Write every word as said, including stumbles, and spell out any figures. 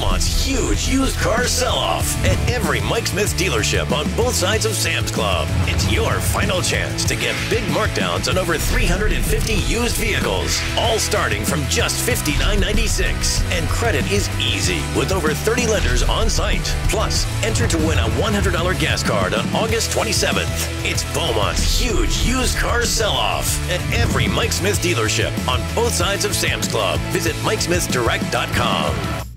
Belmont's huge used car sell-off at every Mike Smith dealership on both sides of Sam's Club. It's your final chance to get big markdowns on over three hundred fifty used vehicles, all starting from just fifty-nine ninety-six. And credit is easy with over thirty lenders on site. Plus, enter to win a one hundred dollar gas card on August twenty-seventh. It's Belmont's huge used car sell-off at every Mike Smith dealership on both sides of Sam's Club. Visit Mike Smith Direct dot com.